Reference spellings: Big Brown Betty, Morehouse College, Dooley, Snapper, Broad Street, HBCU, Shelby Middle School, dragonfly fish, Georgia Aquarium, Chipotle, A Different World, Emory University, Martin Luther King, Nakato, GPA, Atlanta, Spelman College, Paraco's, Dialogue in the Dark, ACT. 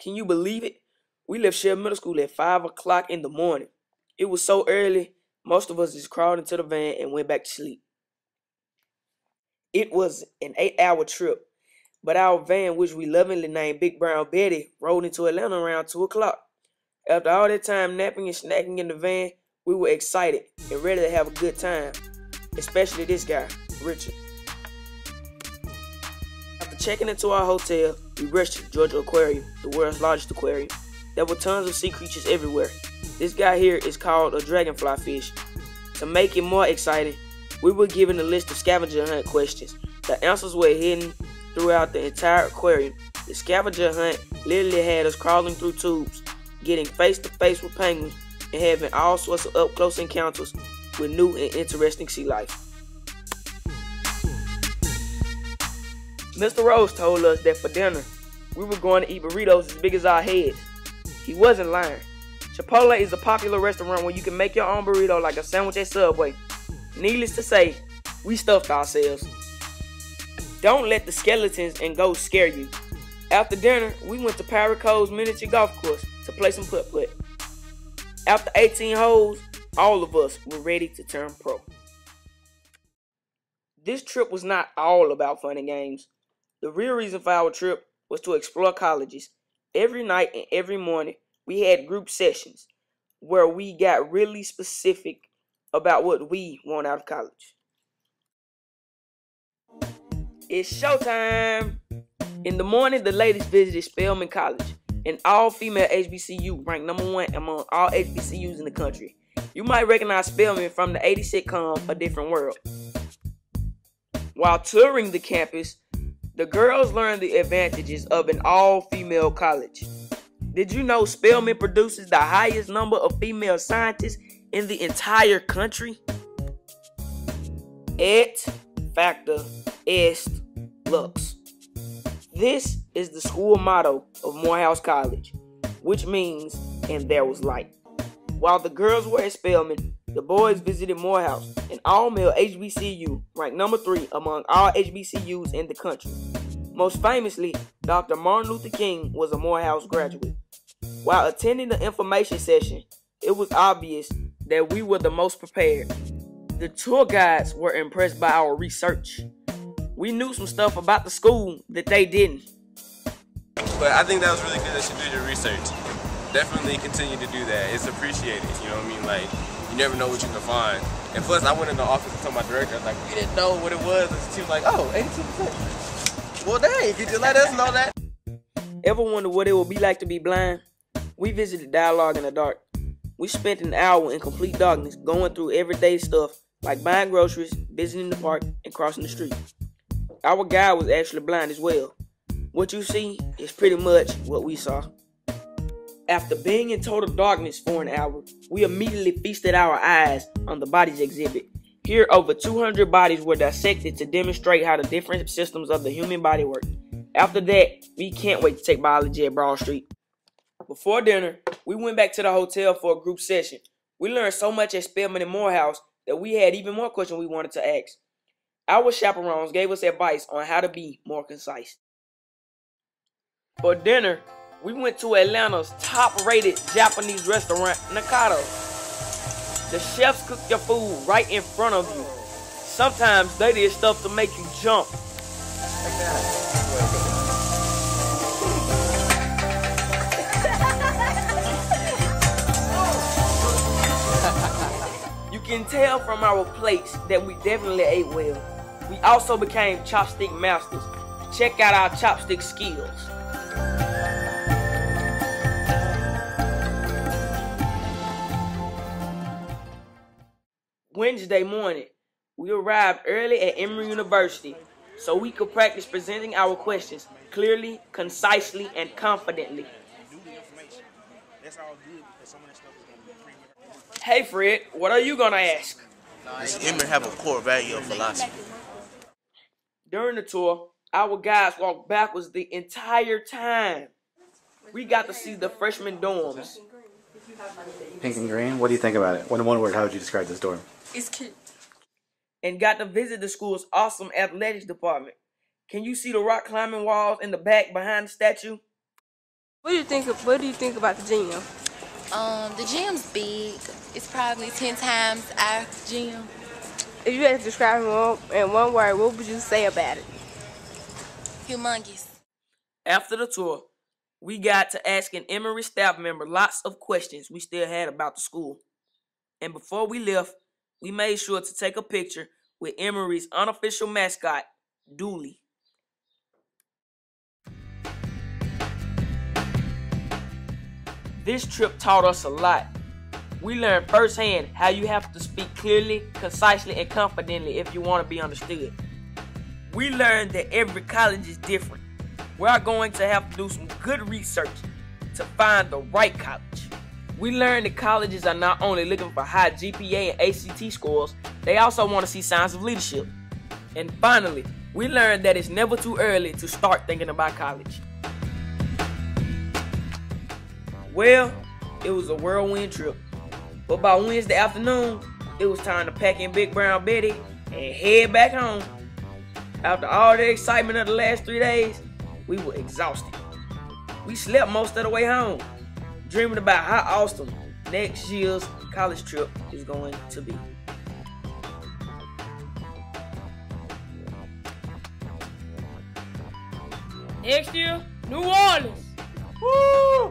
Can you believe it? We left Shelby Middle School at 5 o'clock in the morning. It was so early, most of us just crawled into the van and went back to sleep. It was an 8-hour trip, but our van, which we lovingly named Big Brown Betty, rolled into Atlanta around 2 o'clock. After all that time napping and snacking in the van, we were excited and ready to have a good time, especially this guy, Richard. After checking into our hotel, we rushed to Georgia Aquarium, the world's largest aquarium. There were tons of sea creatures everywhere. This guy here is called a dragonfly fish. To make it more exciting, we were given a list of scavenger hunt questions. The answers were hidden throughout the entire aquarium. The scavenger hunt literally had us crawling through tubes, getting face to face with penguins, and having all sorts of up close encounters with new and interesting sea life. Mr. Rose told us that for dinner, we were going to eat burritos as big as our heads. He wasn't lying. Chipotle is a popular restaurant where you can make your own burrito like a sandwich at Subway. Needless to say, we stuffed ourselves. Don't let the skeletons and ghosts scare you. After dinner, we went to Paraco's miniature golf course to play some putt-putt. After 18 holes, all of us were ready to turn pro. This trip was not all about fun and games. The real reason for our trip was to explore colleges. Every night and every morning, we had group sessions where we got really specific about what we want out of college. It's showtime! In the morning, the ladies visited Spelman College, an all-female HBCU ranked #1 among all HBCUs in the country. You might recognize Spelman from the 80s sitcom, A Different World. While touring the campus, the girls learned the advantages of an all-female college. Did you know Spelman produces the highest number of female scientists in the entire country? Et factor est lux. This is the school motto of Morehouse College, which means, and there was light. While the girls were at Spelman, the boys visited Morehouse, an all-male HBCU ranked #3 among all HBCUs in the country. Most famously, Dr. Martin Luther King was a Morehouse graduate. While attending the information session, it was obvious that we were the most prepared. The tour guides were impressed by our research. We knew some stuff about the school that they didn't. But I think that was really good that you did your research. Definitely continue to do that. It's appreciated, you know what I mean? Like, you never know what you can find. And plus, I went in the office and told my director, I was like, we didn't know what it was. And she was like, oh, 82%. Well, dang, could you let us know that? Ever wonder what it would be like to be blind? We visited Dialogue in the Dark. We spent an hour in complete darkness going through everyday stuff like buying groceries, visiting the park, and crossing the street. Our guy was actually blind as well. What you see is pretty much what we saw. After being in total darkness for an hour, we immediately feasted our eyes on the bodies exhibit. Here, over 200 bodies were dissected to demonstrate how the different systems of the human body work. After that, we can't wait to take biology at Broad Street. Before dinner, we went back to the hotel for a group session. We learned so much at Spelman and Morehouse that we had even more questions we wanted to ask. Our chaperones gave us advice on how to be more concise. For dinner, we went to Atlanta's top-rated Japanese restaurant, Nakato. The chefs cook your food right in front of you. Sometimes they did stuff to make you jump. You can tell from our plates that we definitely ate well. We also became chopstick masters. Check out our chopstick skills. Wednesday morning, we arrived early at Emory University so we could practice presenting our questions clearly, concisely, and confidently. Hey Fred, what are you gonna ask? Does Emory have a core value of philosophy? During the tour, our guys walked backwards the entire time. We got to see the freshman dorms. Pink and green? What do you think about it? One word, how would you describe this dorm? It's cute. And got to visit the school's awesome athletics department. Can you see the rock climbing walls in the back behind the statue? What do you think about the gym? The gym's big. It's probably 10 times our gym. If you had to describe it in one word, what would you say about it? Humongous. After the tour, we got to ask an Emory staff member lots of questions we still had about the school. And before we left, we made sure to take a picture with Emory's unofficial mascot, Dooley. This trip taught us a lot. We learned firsthand how you have to speak clearly, concisely, and confidently if you want to be understood. We learned that every college is different. We're going to have to do some good research to find the right college. We learned that colleges are not only looking for high GPA and ACT scores, they also want to see signs of leadership. And finally, we learned that it's never too early to start thinking about college. Well, it was a whirlwind trip, but by Wednesday afternoon, it was time to pack in Big Brown Betty and head back home. After all the excitement of the last 3 days, we were exhausted. We slept most of the way home, dreaming about how awesome next year's college trip is going to be. Next year, New Orleans! Woo!